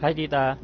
Hi, Tita.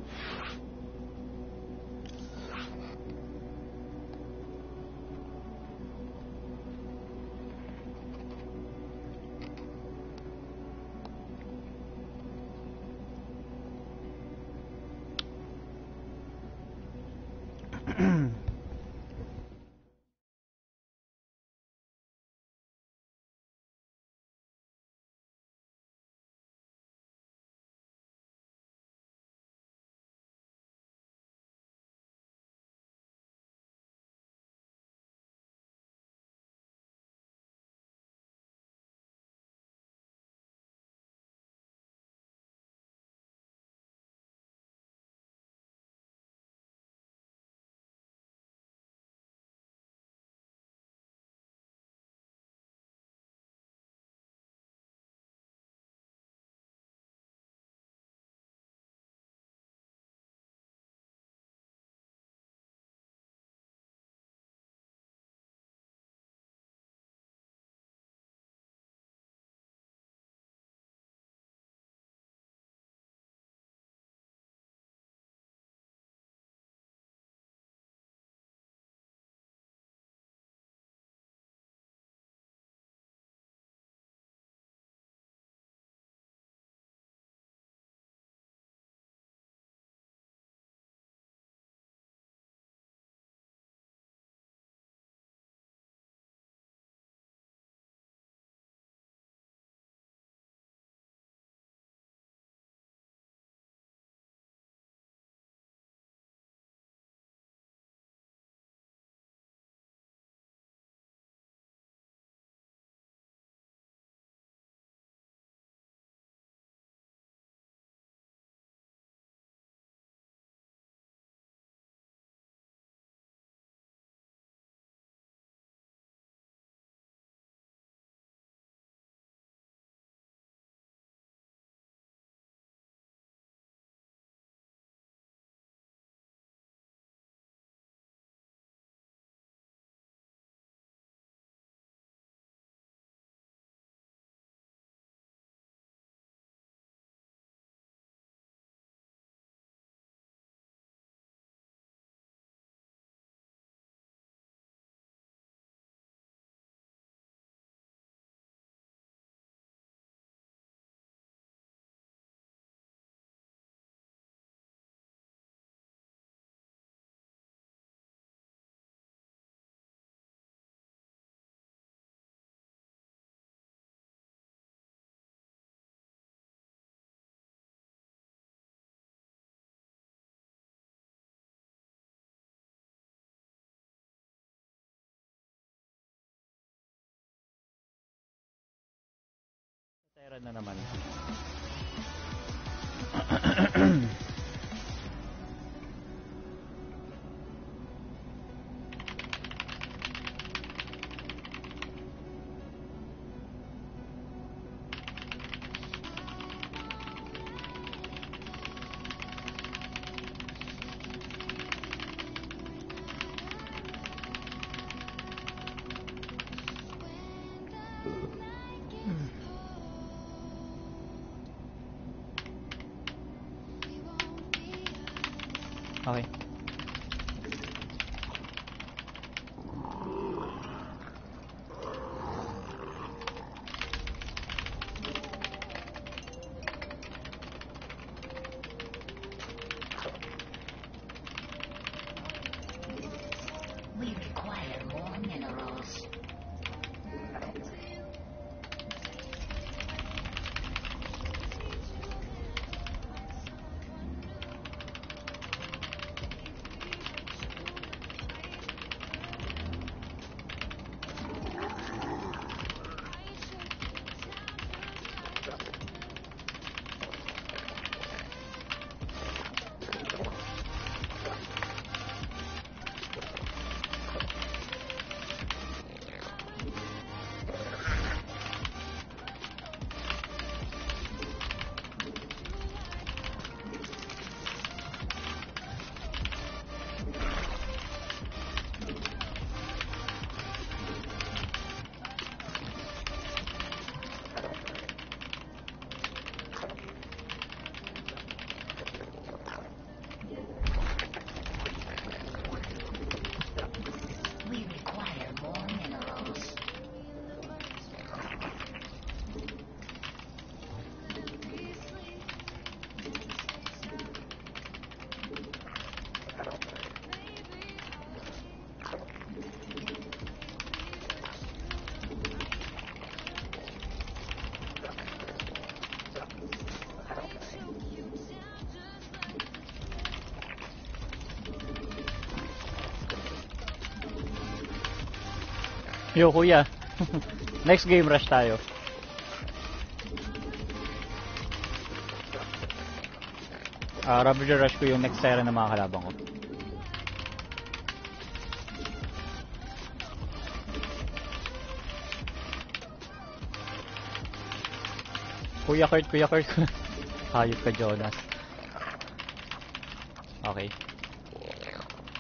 Meron na naman. Yo kuya, next game rush tayo. Rubber rush ko yung next era na mga kalaban ko. Kuya Kurt. Hayop ka Jonas. Okay.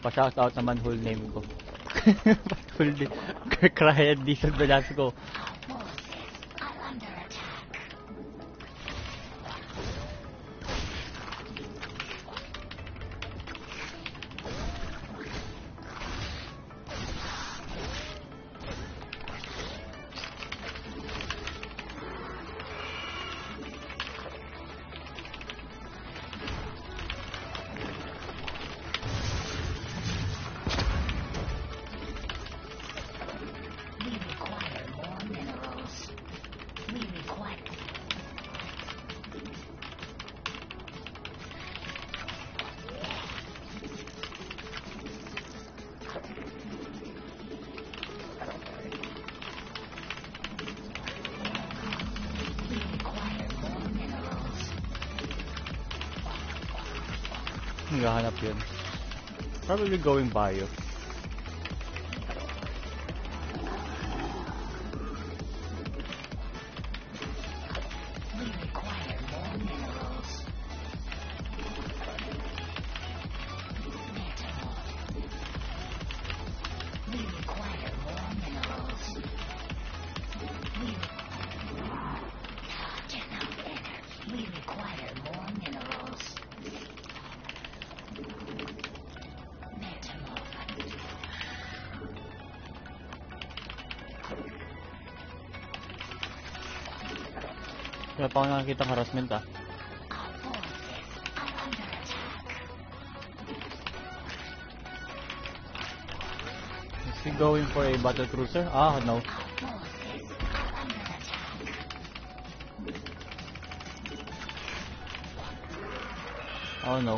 Pa-shoutout naman whole name ko. Full day. Cry at decent balance ko. Probably going bio. Wala pa akong nakakita ng harassment ah. Is he going for a battle cruiser? Ah, no. Oh no.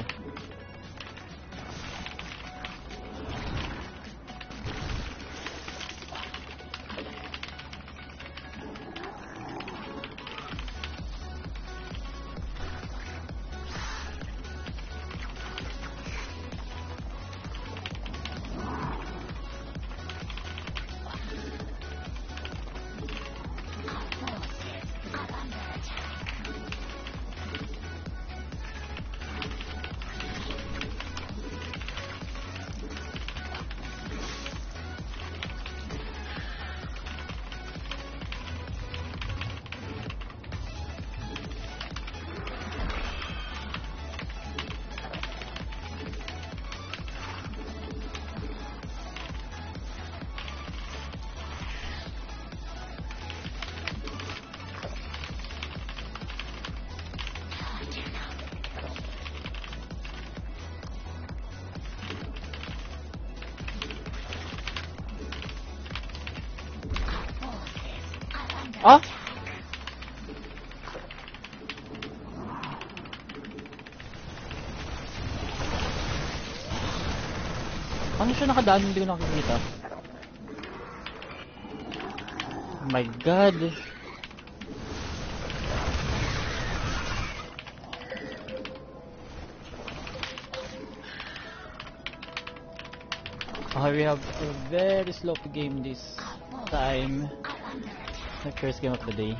Ah. Ano siya nakadaan? Hindi ko nakikita. Oh my god. Okay, we have a very sloppy game this time. The first game of the day.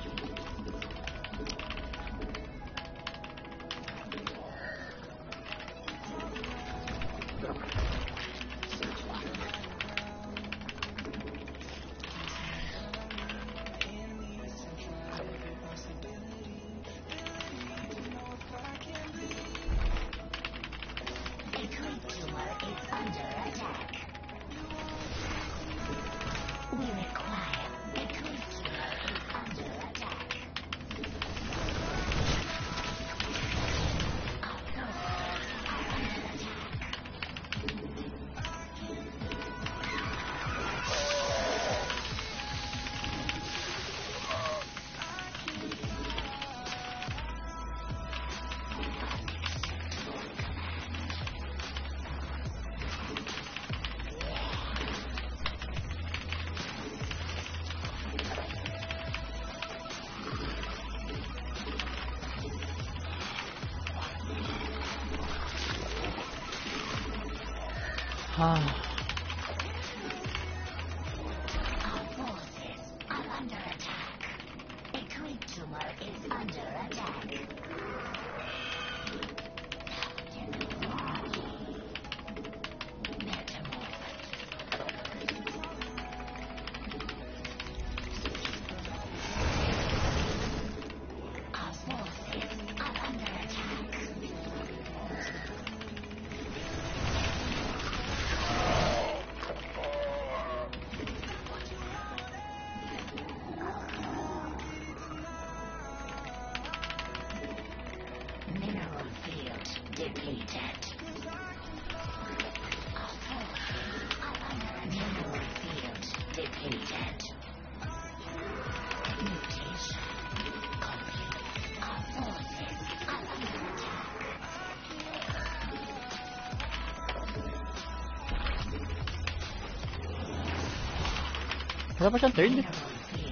Wala pa siyang turn?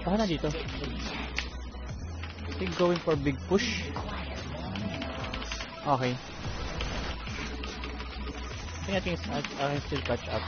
Baka nandito. I think going for big push. Okay. I think I can still catch up.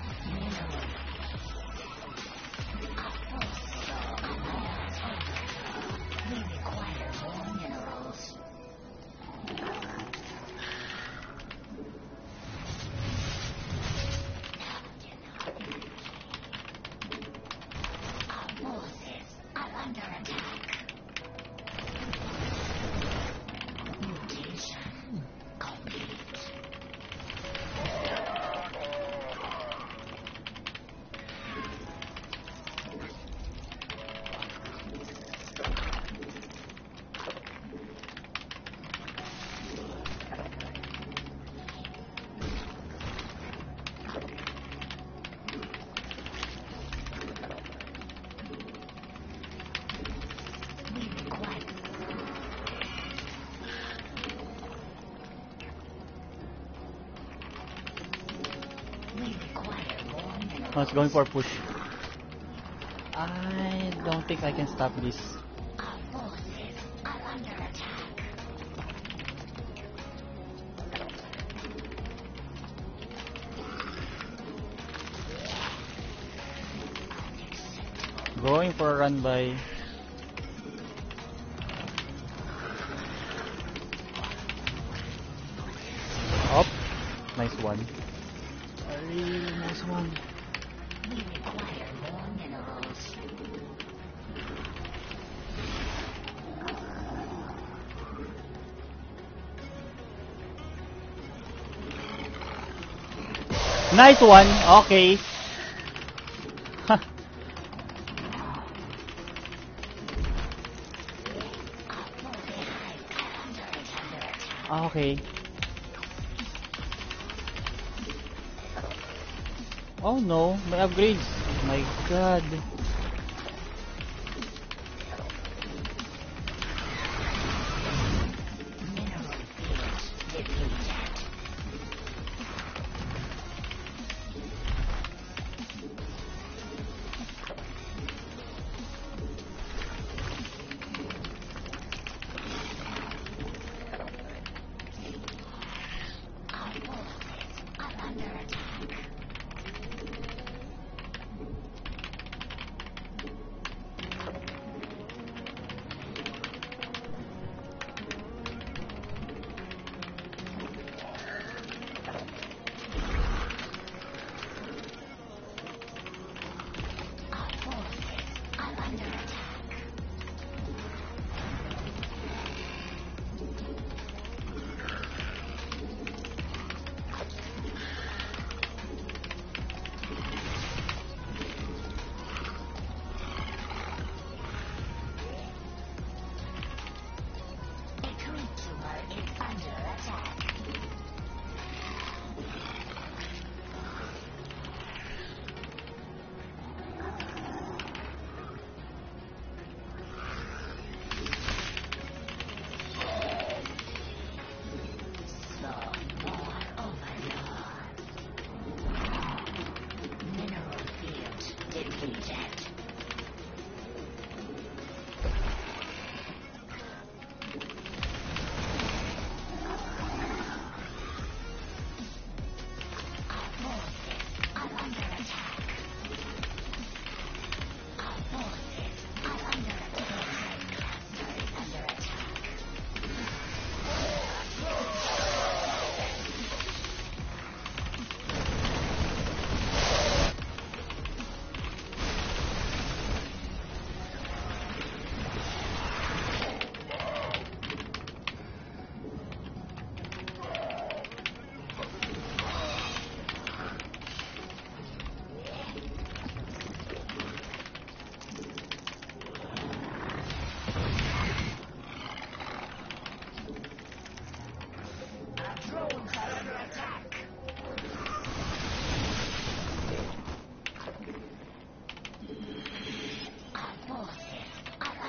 I was going for a push. I don't think I can stop this. Going for a run by. Up. Nice one. Very nice one. Nice one. Okay. Huh. Okay. Oh no, my upgrades. Oh my god.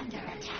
under attack.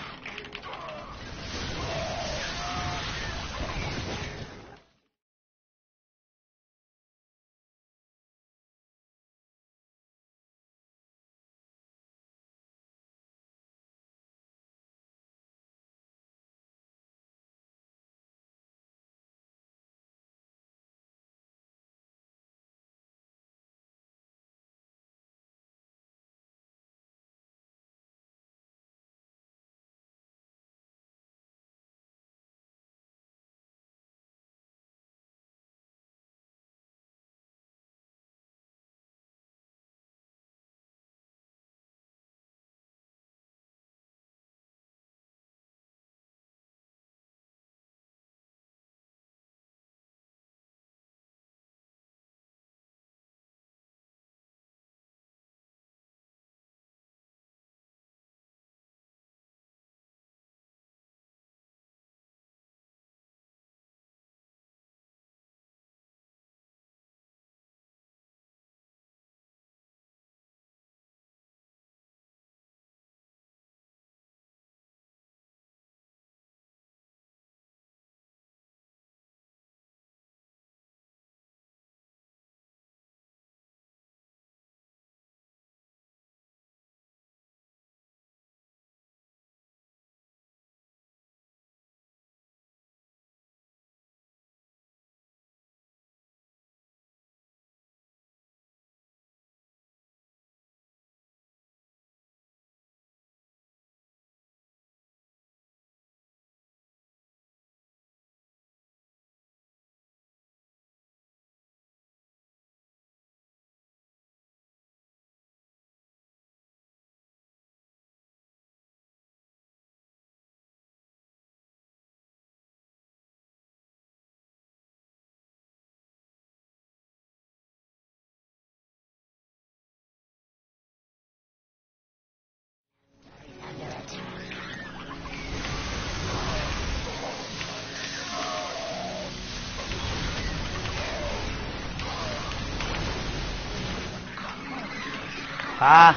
Ah.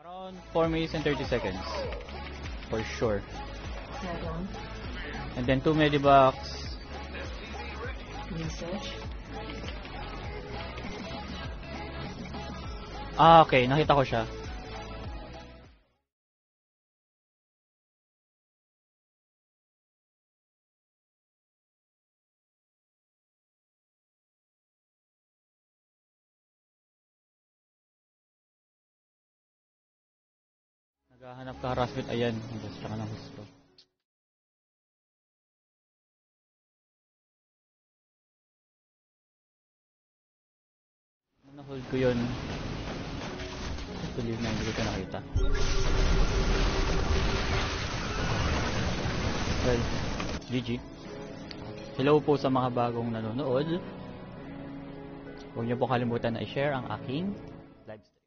Around 4 minutes and 30 seconds. For sure. And then 2 medivacs. Research. Ah, okay. Nakita ko siya. Naghahanap ka harassment, ayan. Basta ka ng gusto. Na-hold ko yun. Tuloy na, hindi ko nakita. Well, GG. Hello po sa mga bagong nanonood. Huwag niyo po kalimutan na i-share ang aking live stream.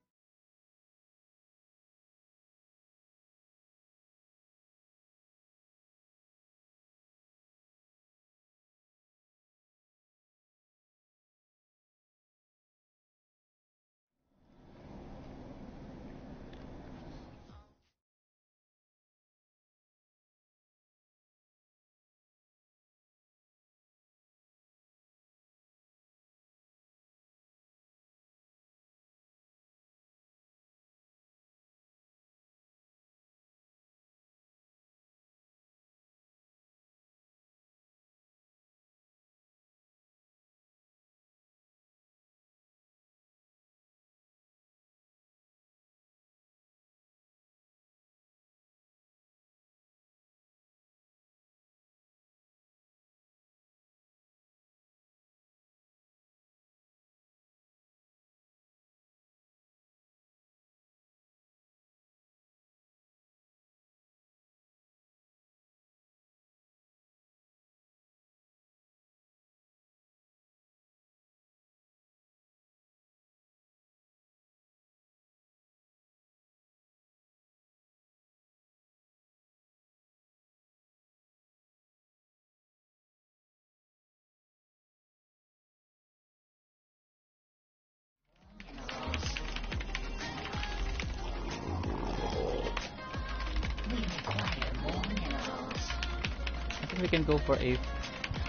we can go for a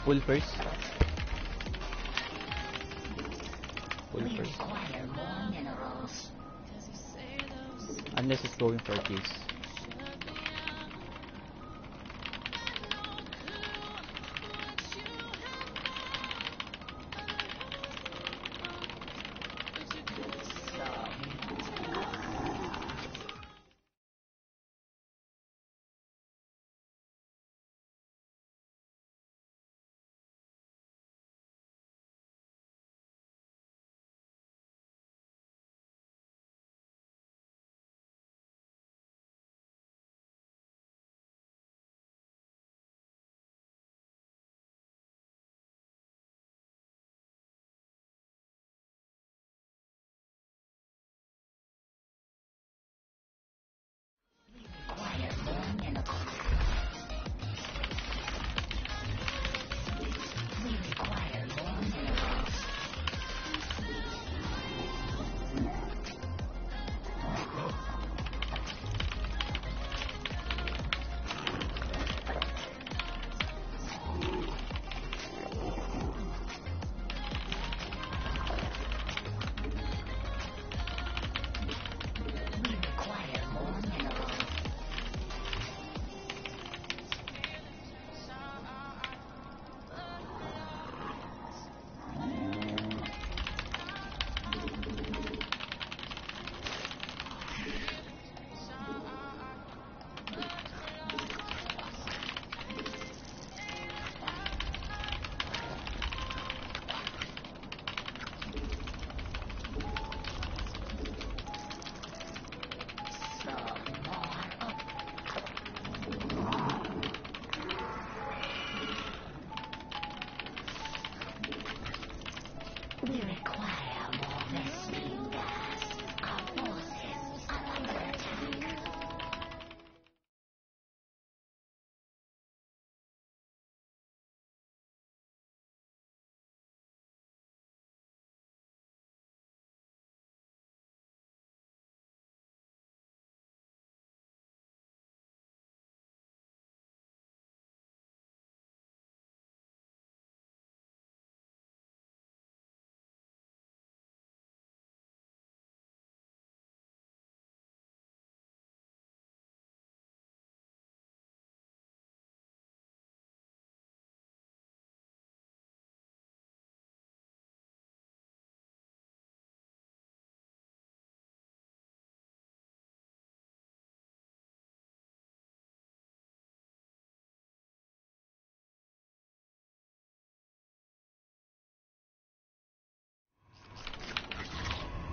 pull first. Unless it's going for a case.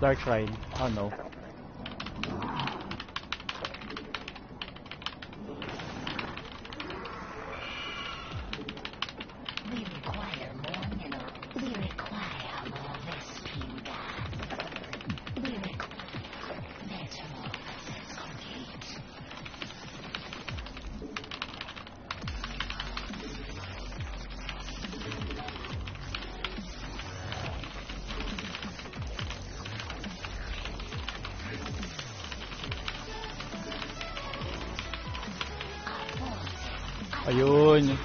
Dark Shrine. Oh no. Ayun.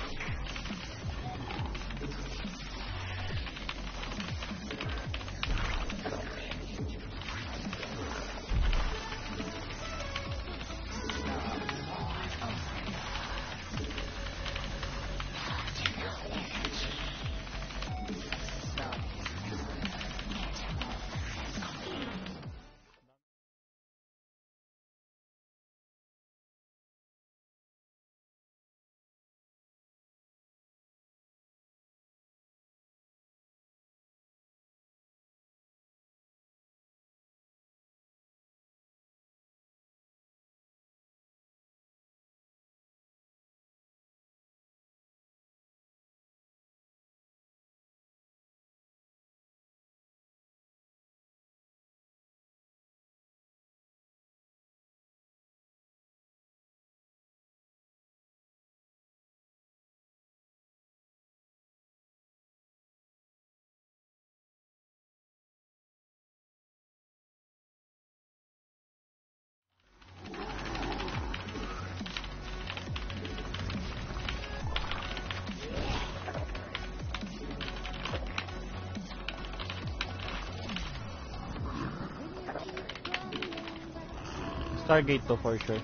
Stargate to for sure.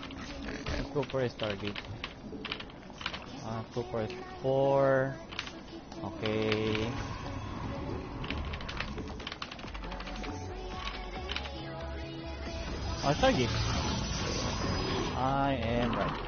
Let's go for a Stargate. Go for 4. Okay. Stargate. I am right.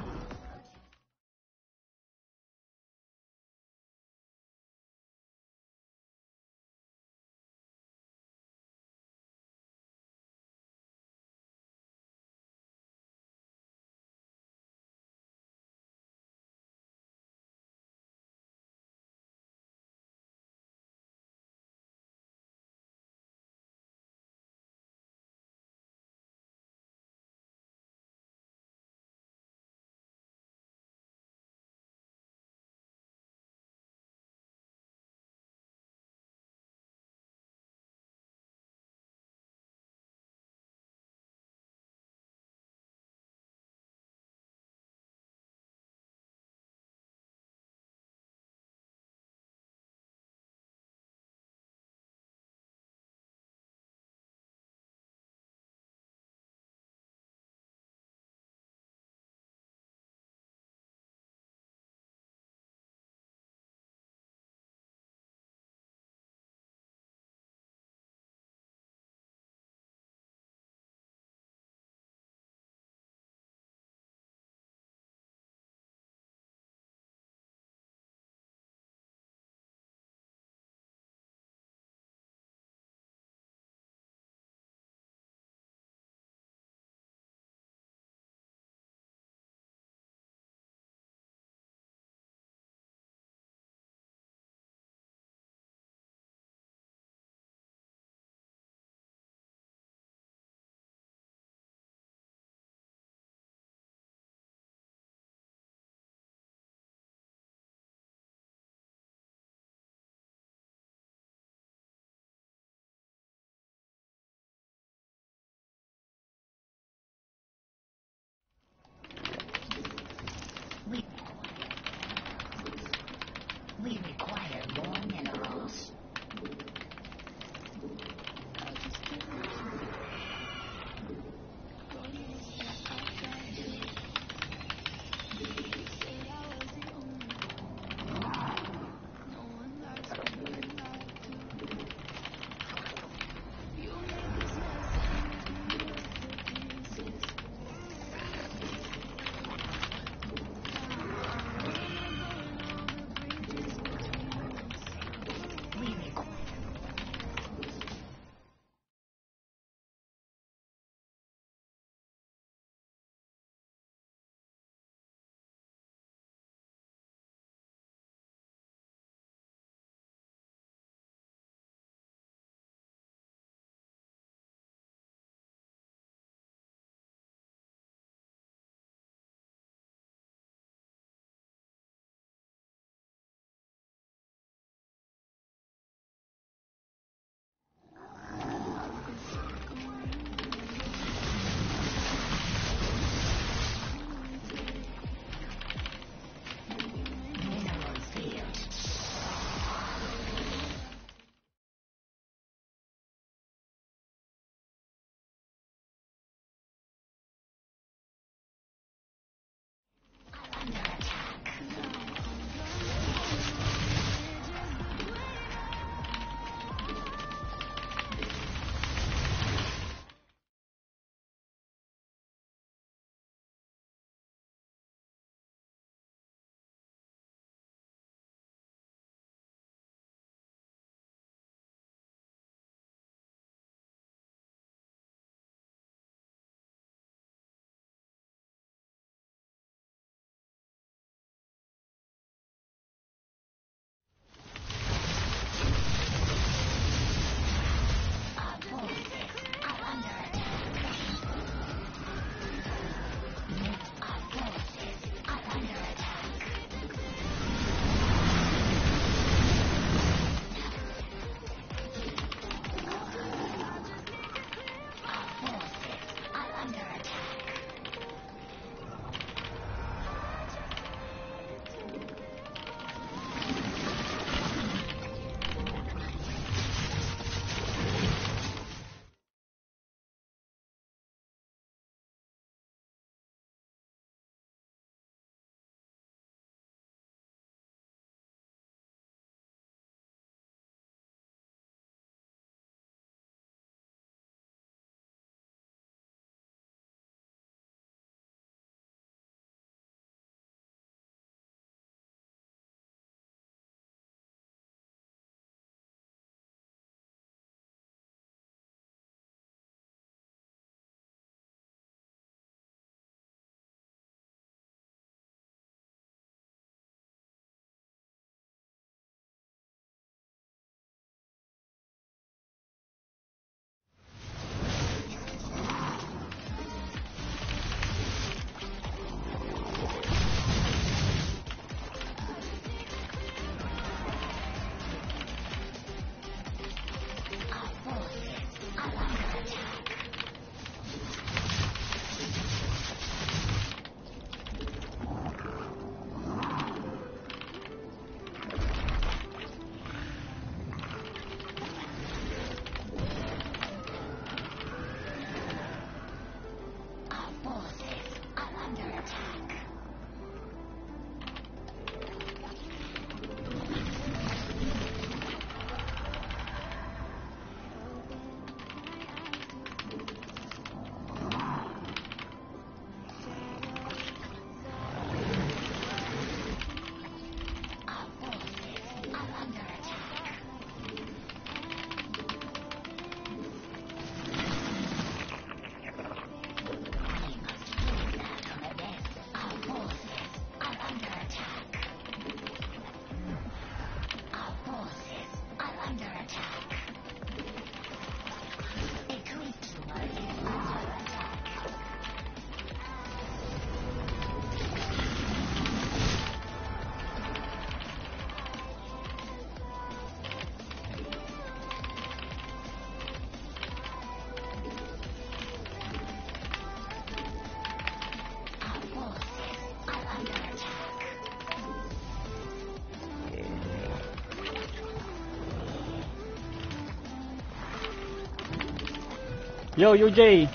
Yo, UJ!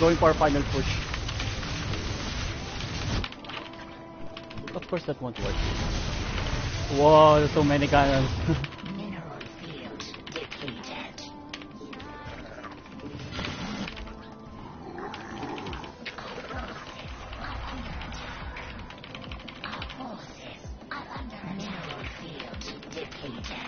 Going for our final push. Of course that won't work. Whoa, there's so many cannons. Mineral field depleted. Our forces are under attack. Mineral field depleted.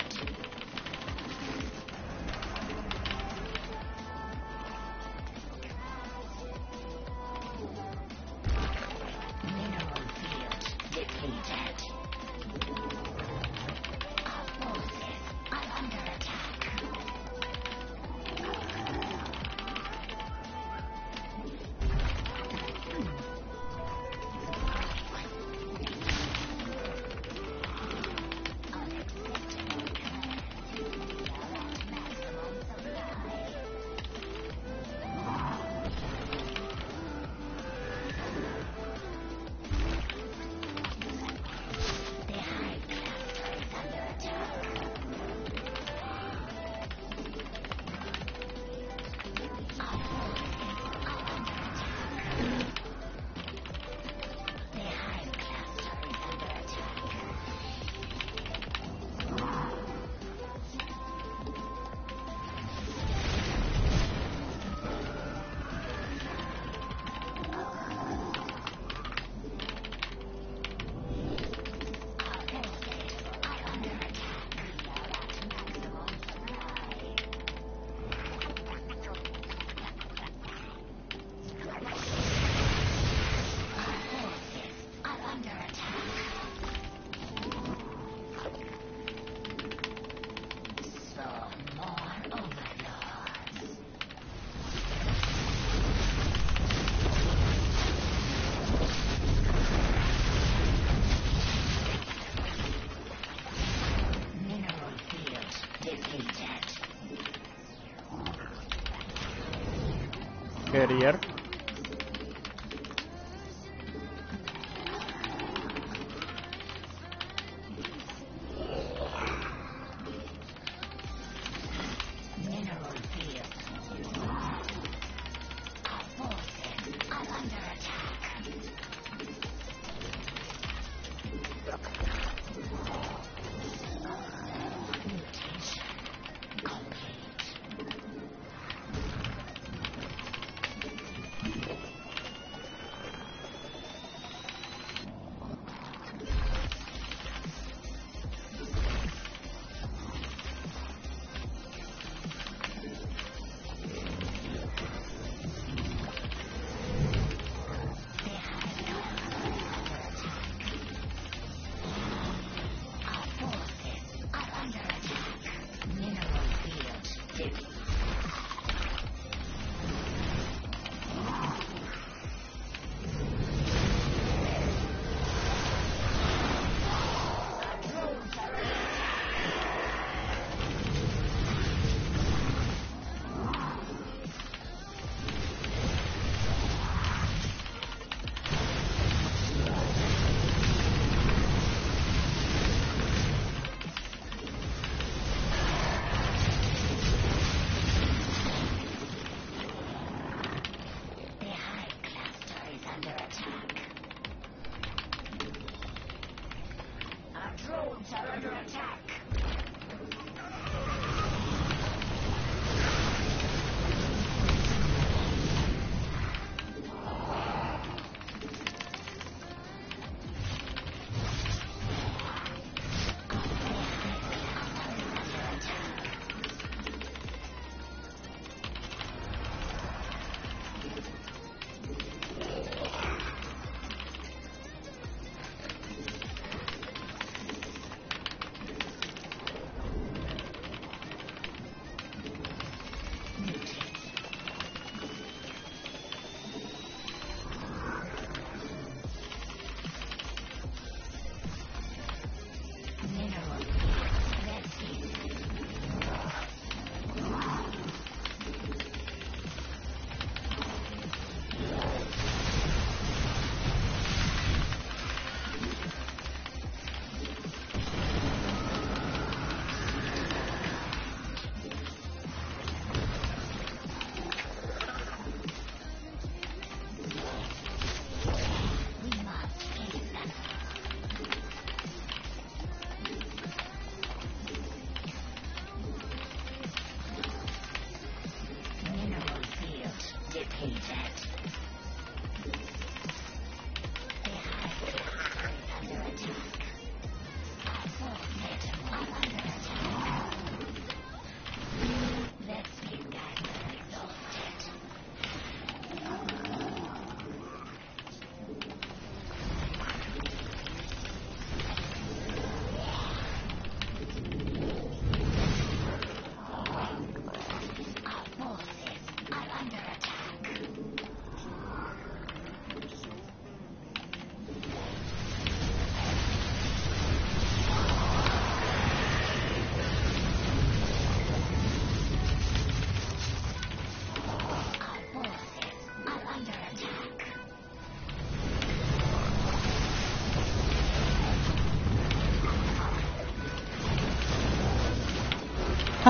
Carrier.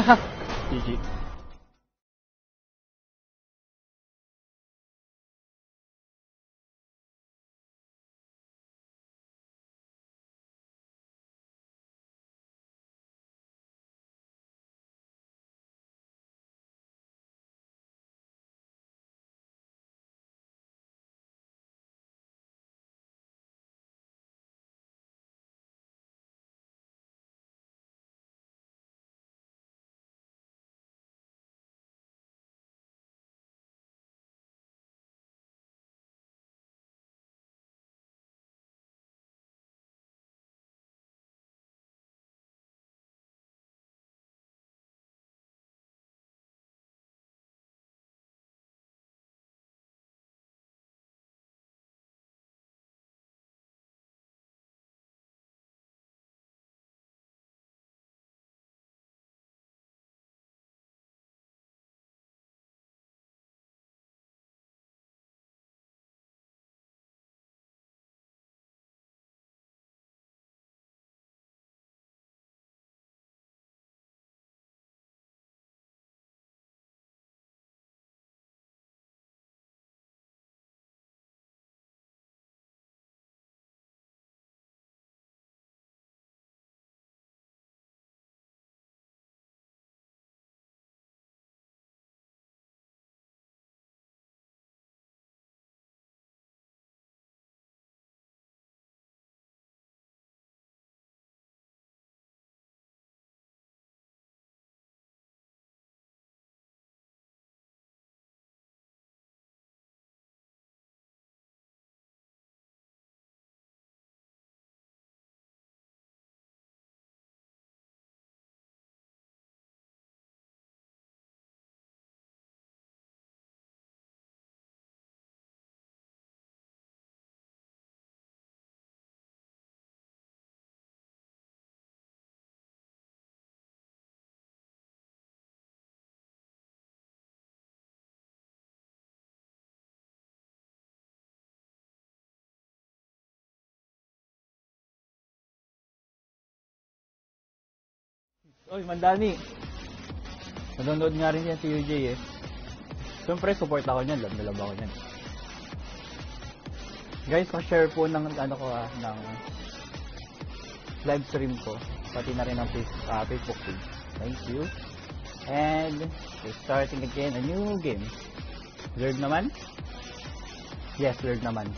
GG. Oy, Mandani. Nanonood nga rin yan si UJ eh. Siyempre, support ako niyan. Love ako niyan. Guys, ma-share po ng ano ko ng live stream ko. Pati na rin ang Facebook page. Thank you. And, we're starting again a new game. Weird naman? Yes, weird naman.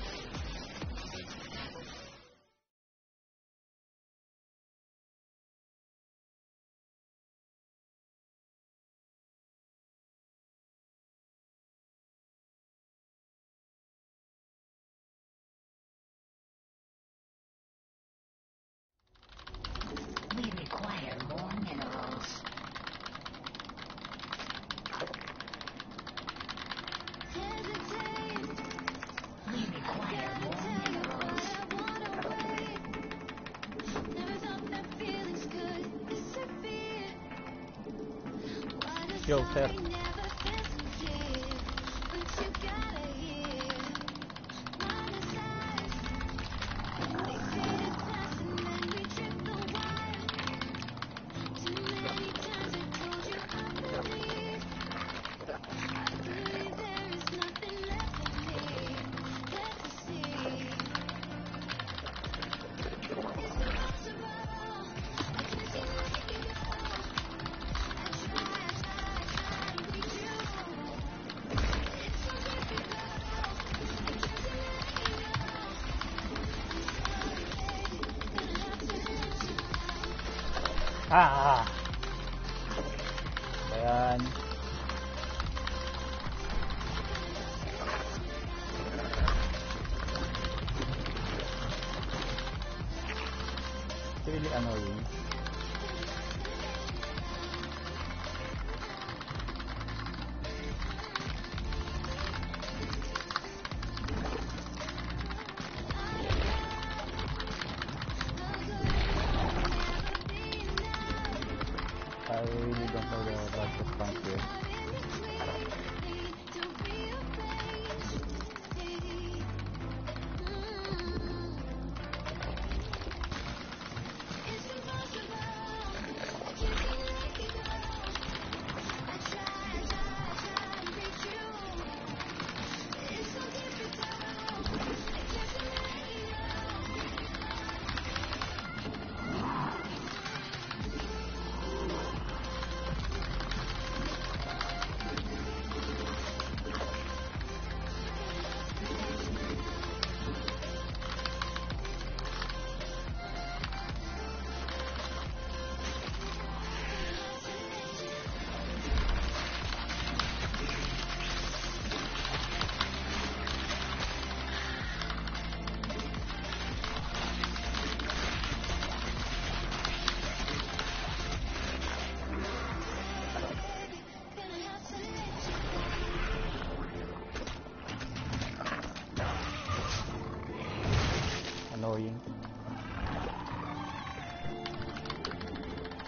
annoying.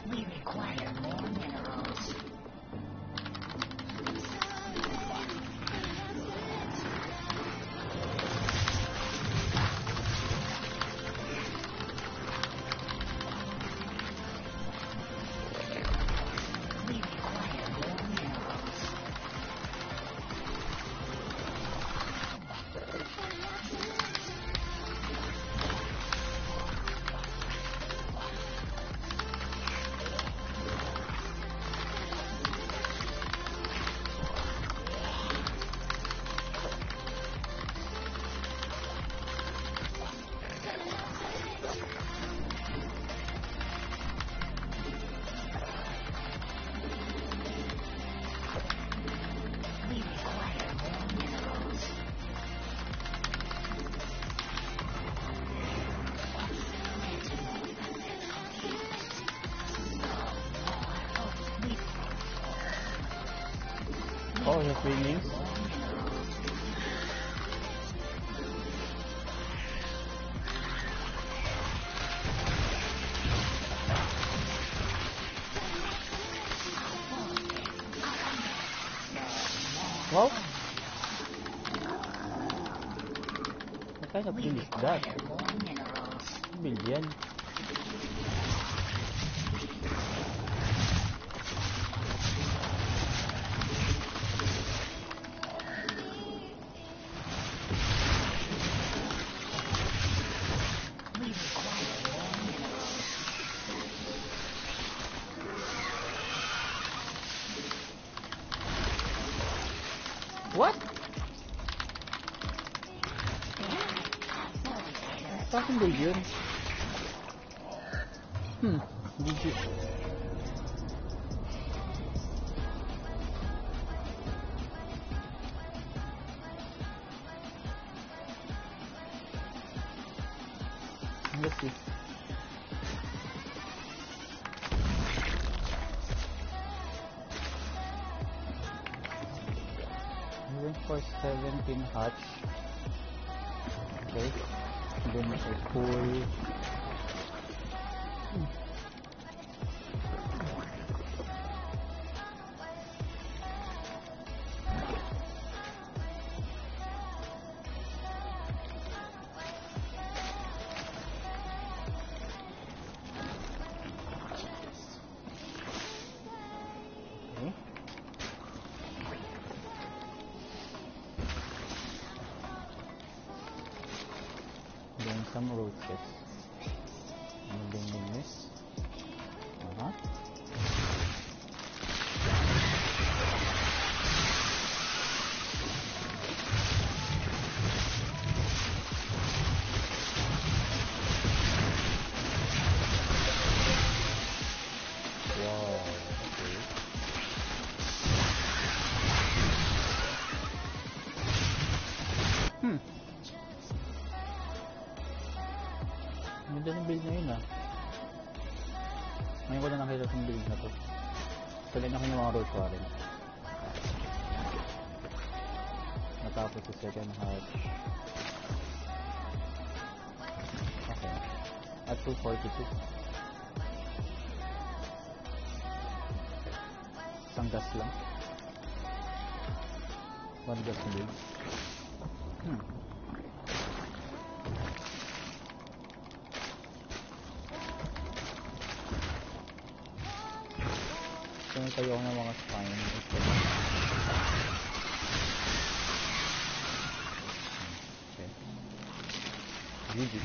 We require more minerals. Oh, you're feeling well, what kind of thing is that? Million. What? Fucking billion. Did you? Let's see. For 17 hatch. Okay. Then a pool. Some roaches. I'm doing this. Ganda ng build na yun ah. Ngayon ko na nakita itong build na to. Tuloy na ko yung mga road quarrel. Natapos sa second half. Okay. At 242. Isang gas lang. One gas build. Tayo ng mga spine. Okay. GG.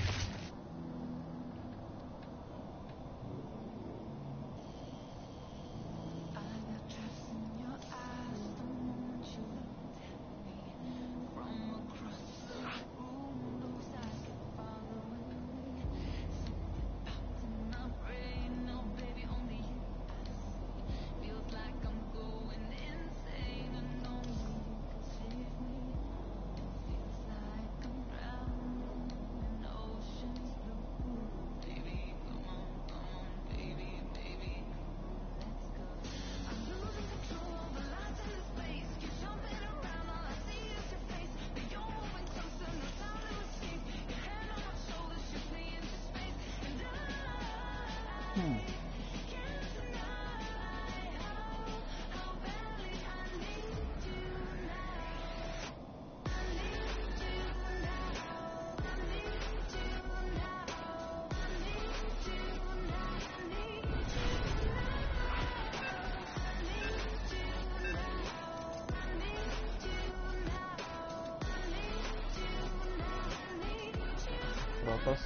rotas.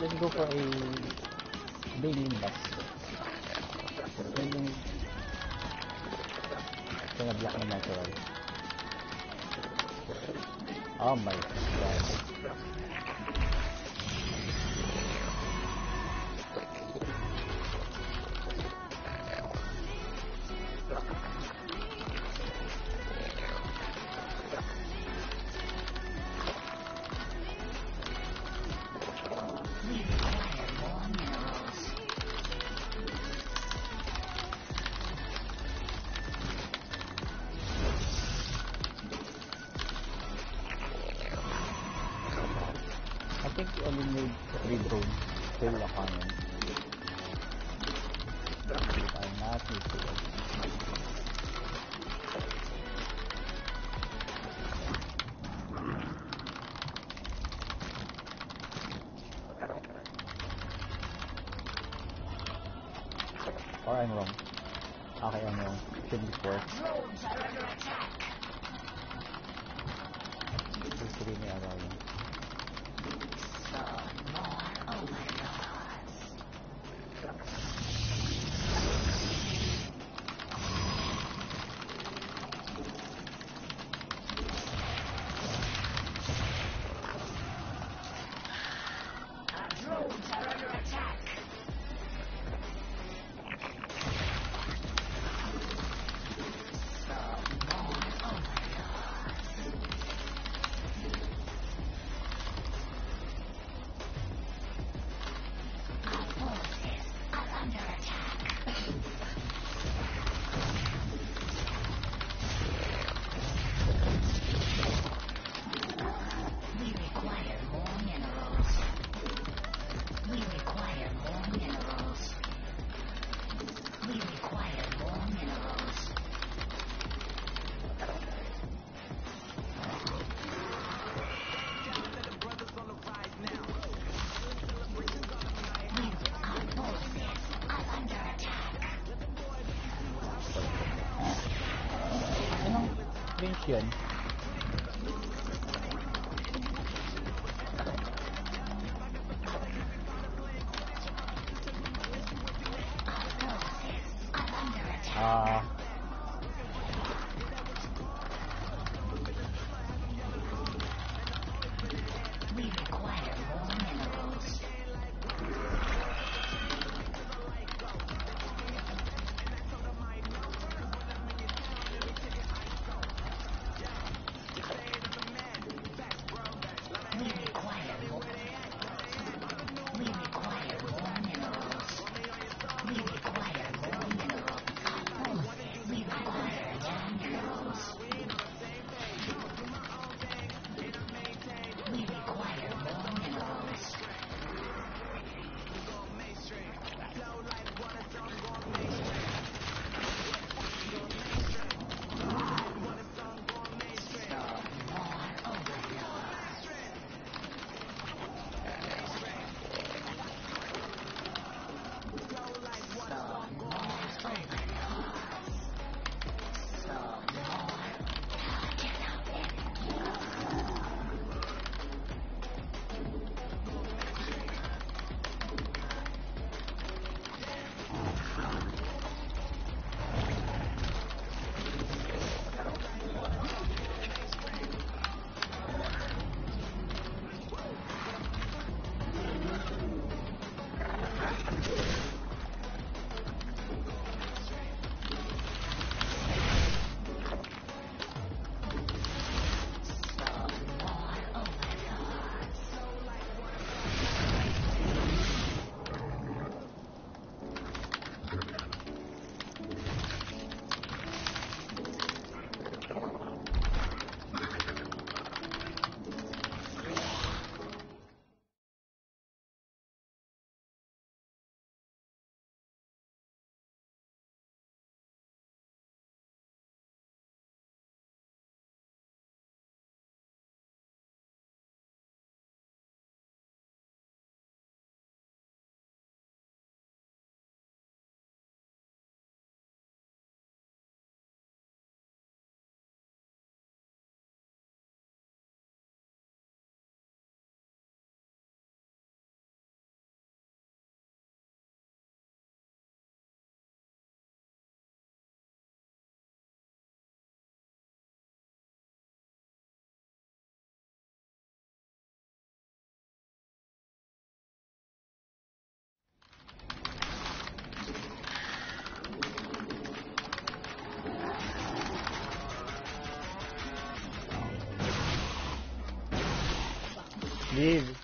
Let's go for a building basket. Building. Ito na block ng natural. Oh my god. I think you only need 3 drones to kill a cannon. I'm not used to it. Yun. Leave.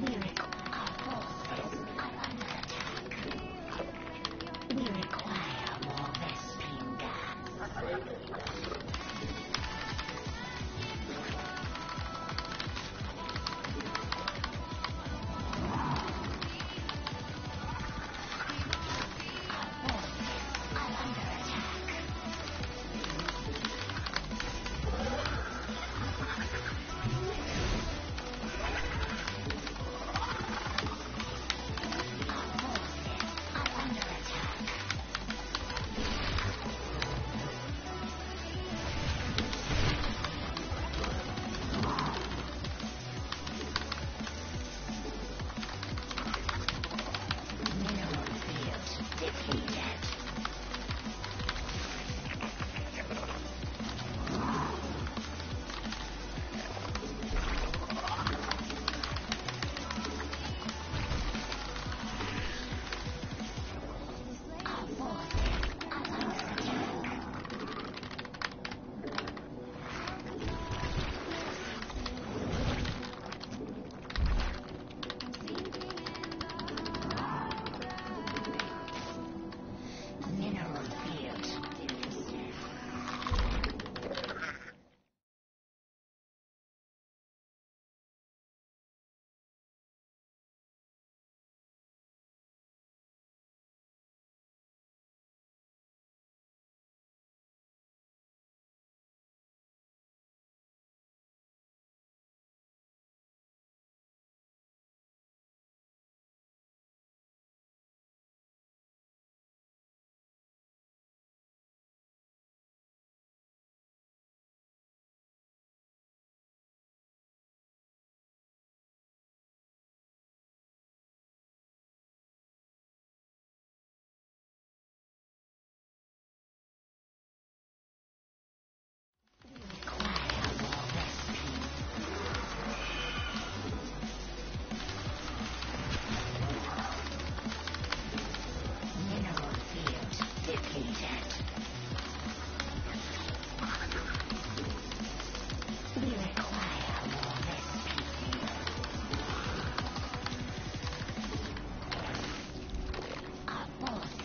We require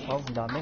Oh, ang dami.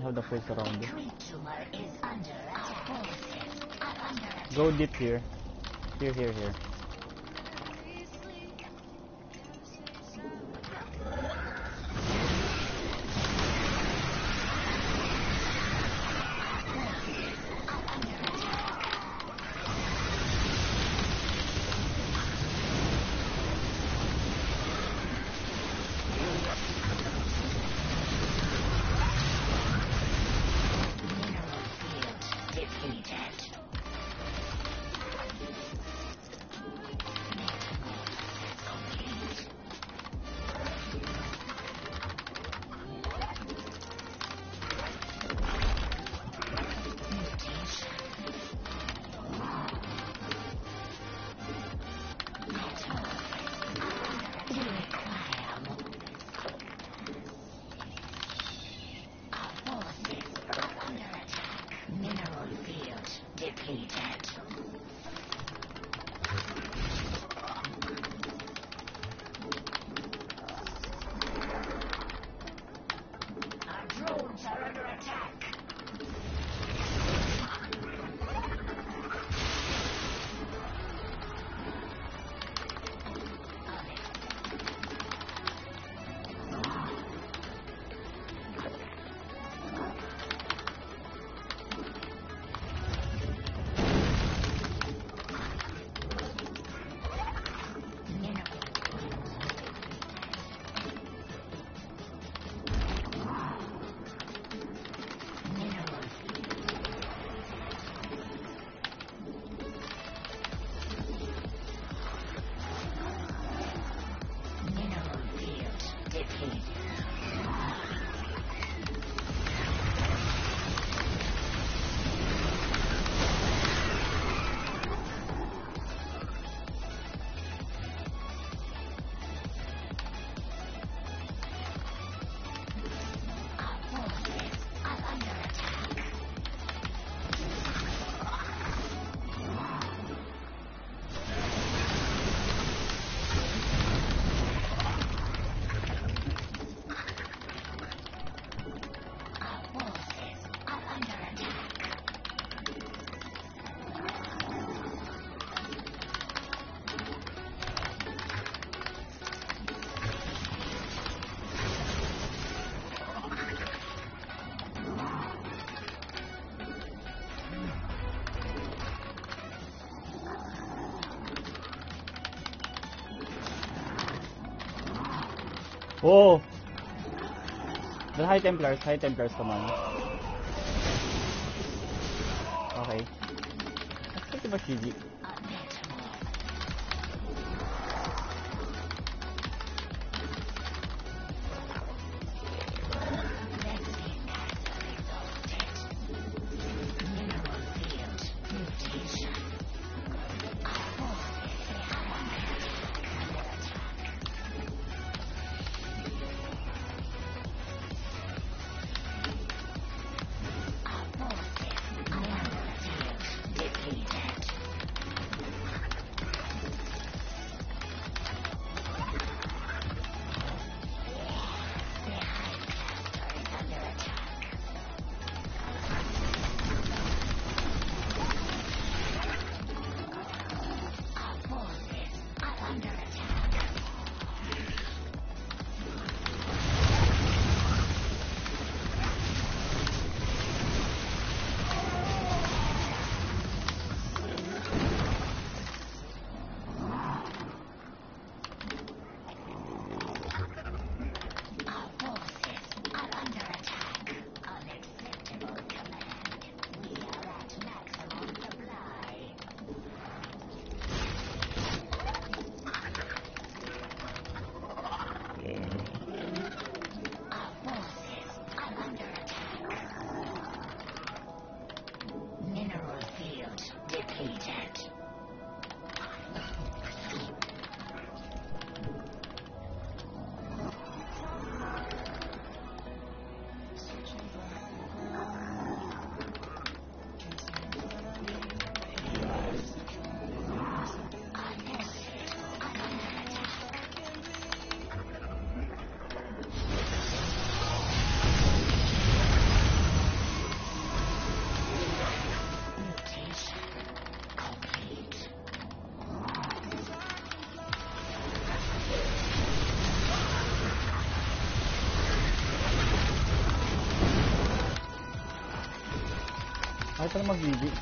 Have the place around it. Go deep here. Here. Oh, the High Templars naman. Okay. Pwede ba CG? Ay, pala mag-gigi.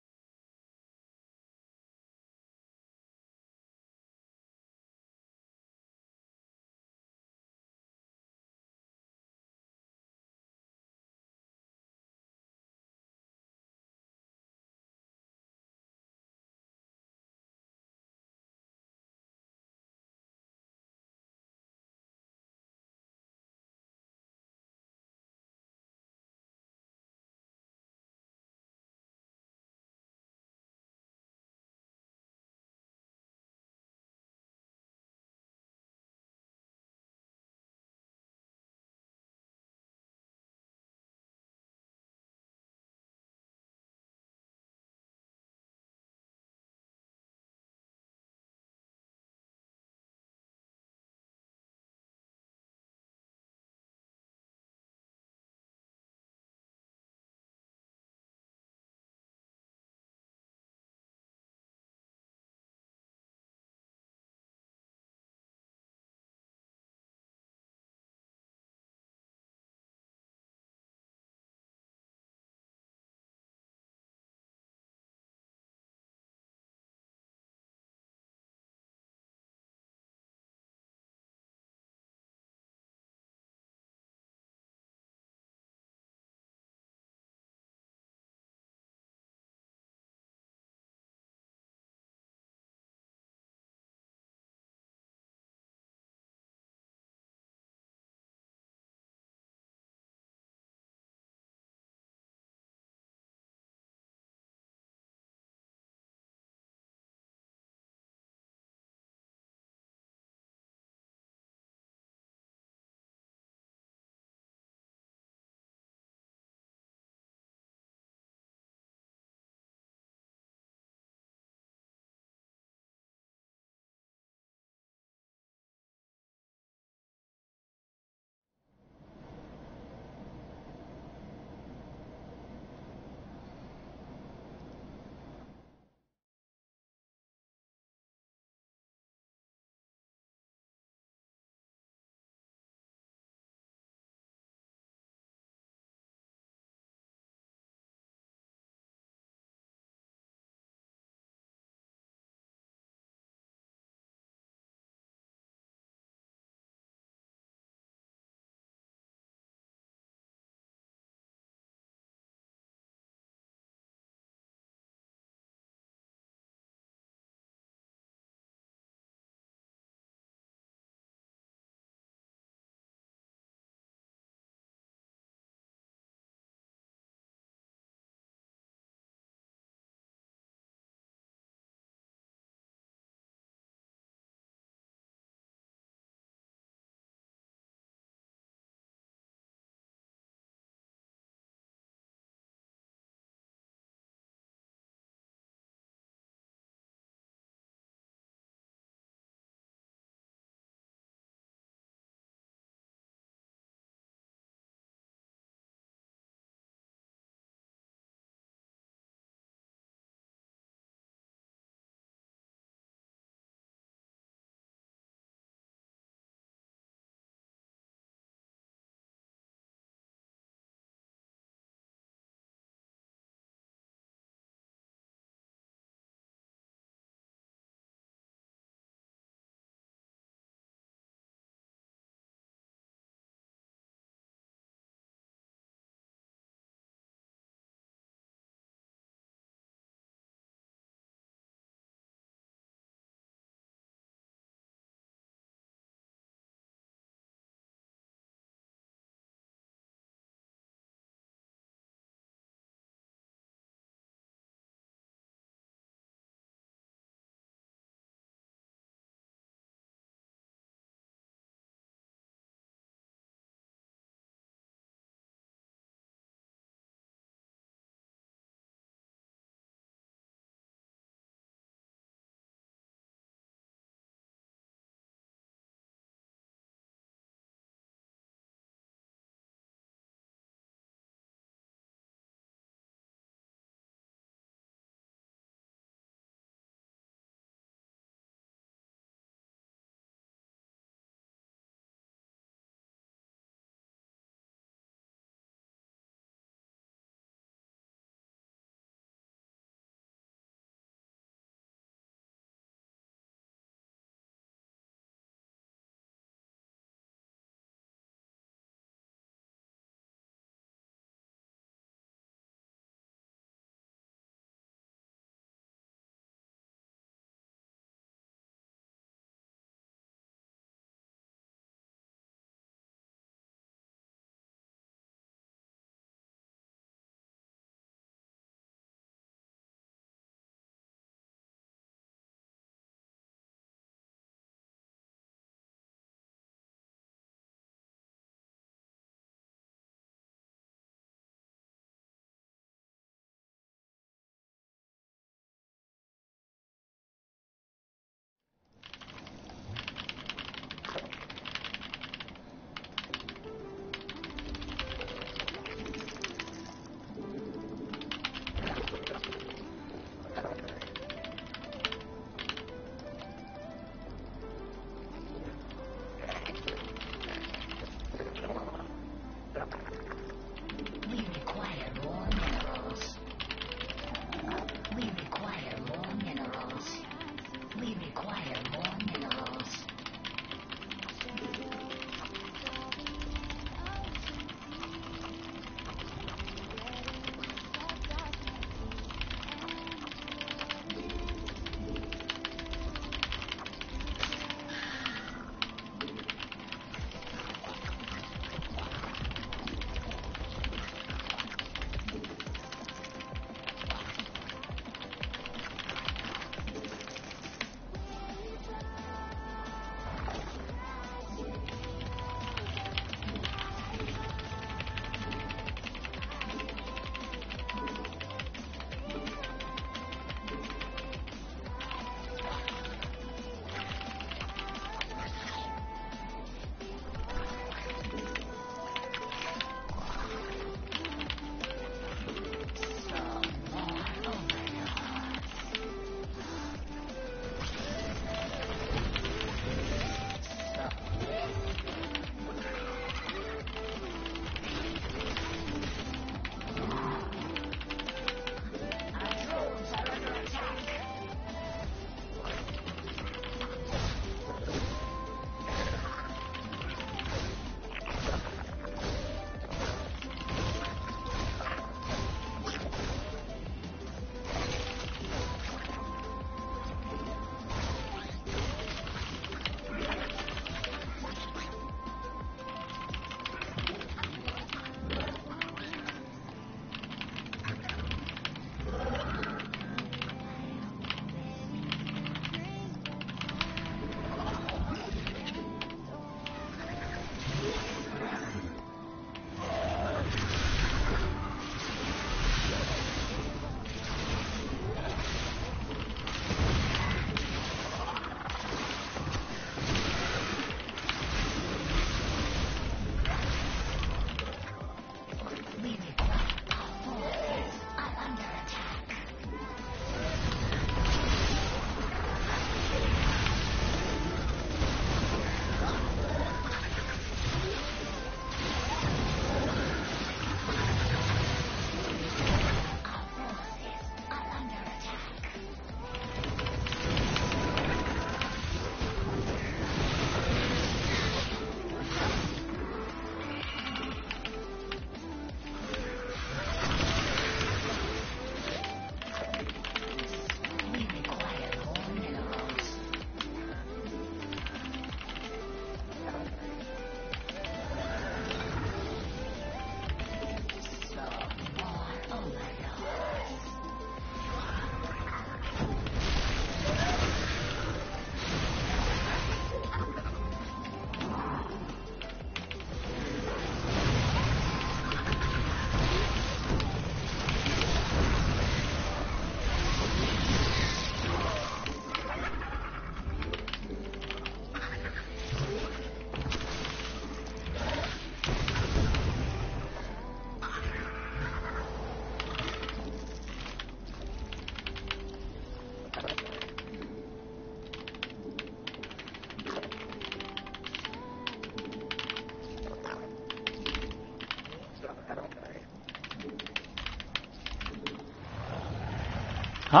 Ha?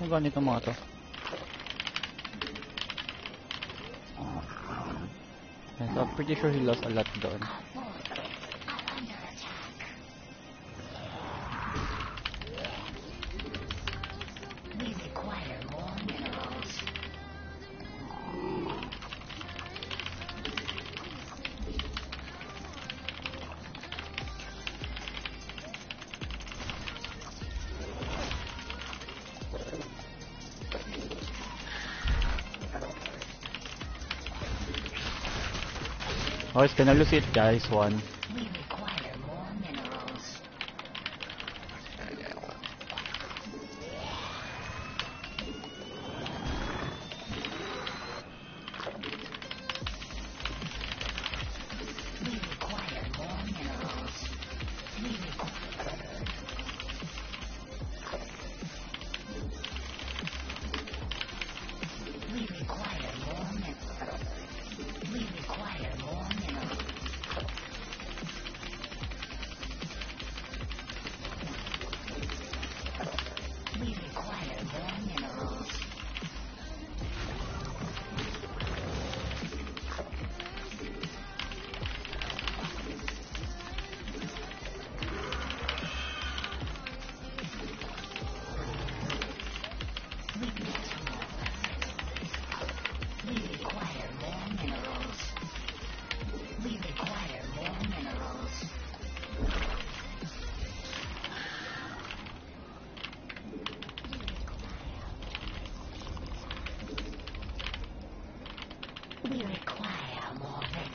Ang ganito mga to. And so I'm pretty sure he lost a lot doon. Always gonna lose it, guys. One. We require more minerals. We require more minerals. We require. We require more minerals. We require more minerals. We require more minerals. We need more. We require more minerals. We require more minerals. We require more minerals.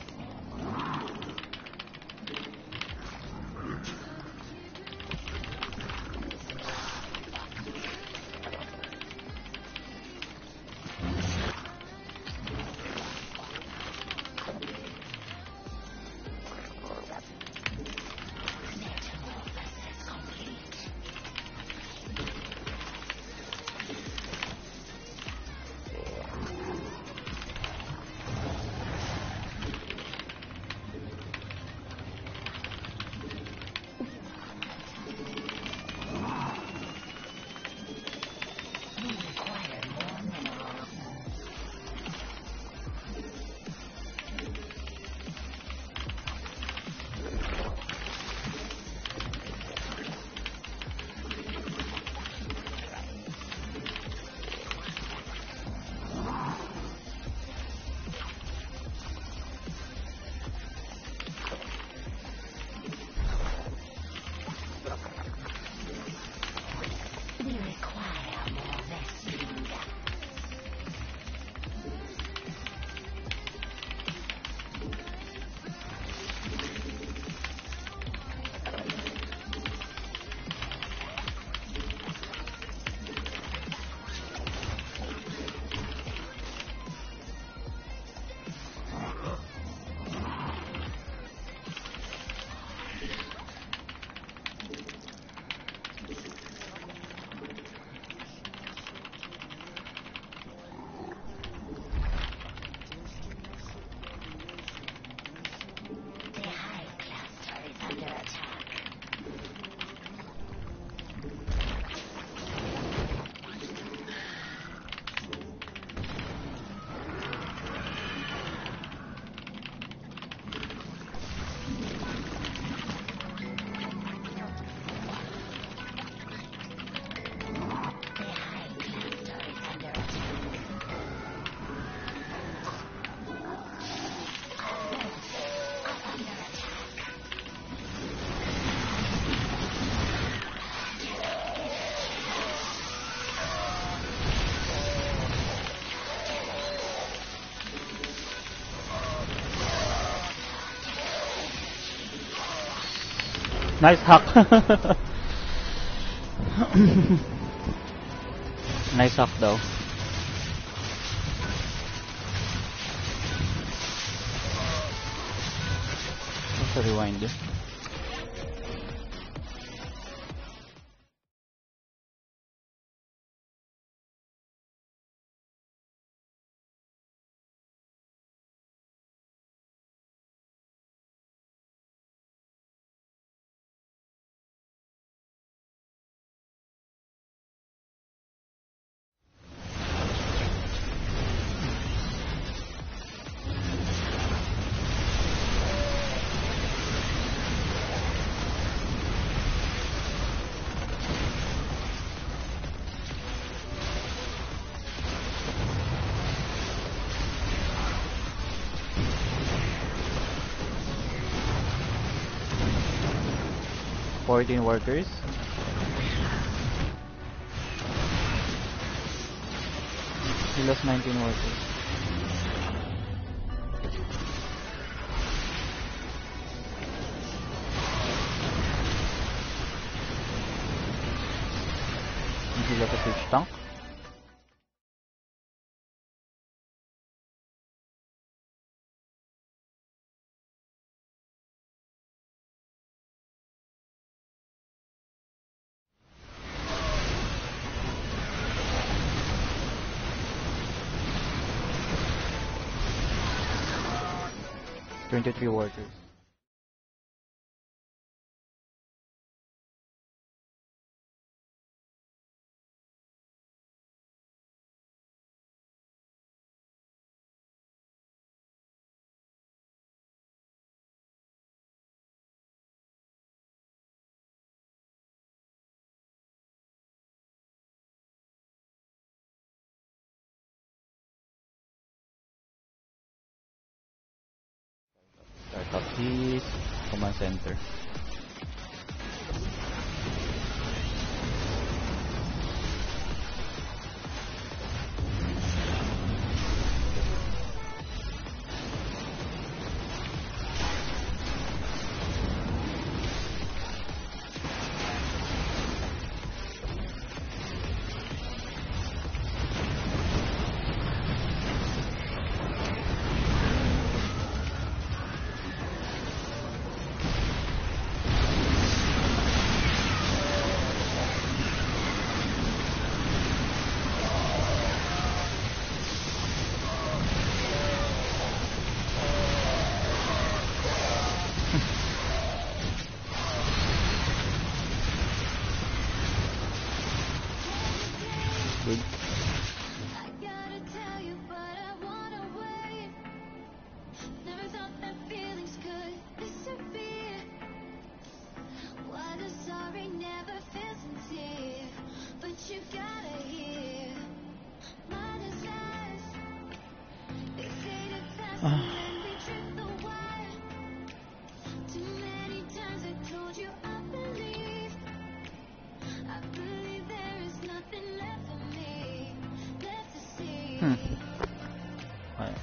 Nice hack. Nice hack daw. Let's rewind this. 14 workers. He lost 19 workers. And he lost a huge tank. To 3 workers. His command center.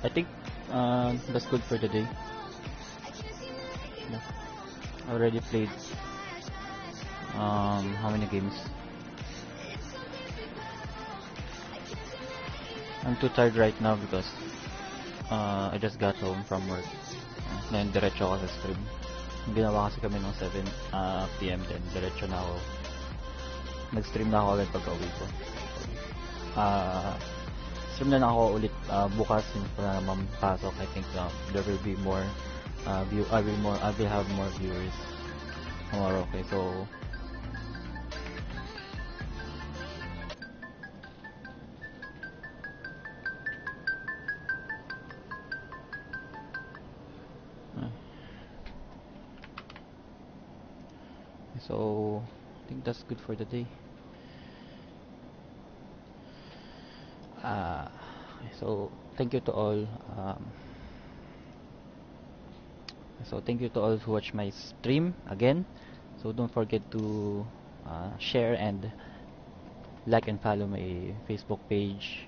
I think that's good for the day. Yeah. I already played how many games? I'm too tired right now because I just got home from work. Then diretso ako sa stream. Ginawa kasi kami ng 7 PM then diretso na ako. Nag-stream na ako ulit pagka-uwi ko. Stream na ako ulit bukas para mapasok. I think there will be more I will have more viewers tomorrow. Okay, so I think that's good for the day. So thank you to all who watch my stream again. So don't forget to share and like and follow my Facebook page,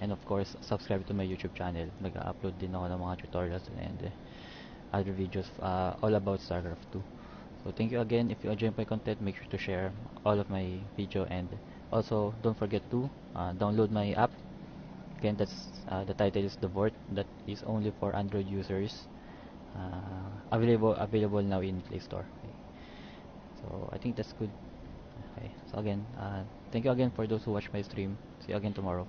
and of course subscribe to my YouTube channel. Nag-upload din ako ng mga tutorials and other videos all about StarCraft 2. So thank you again. If you enjoy my content, make sure to share all of my video, and also don't forget to download my app. Again, that's the title is The Vort. That is only for Android users. Available now in Play Store. Okay. So I think that's good. Okay. So again, thank you again for those who watch my stream. See you again tomorrow.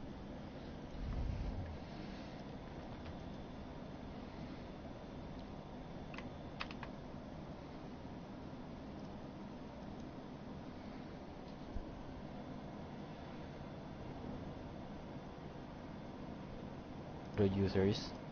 Users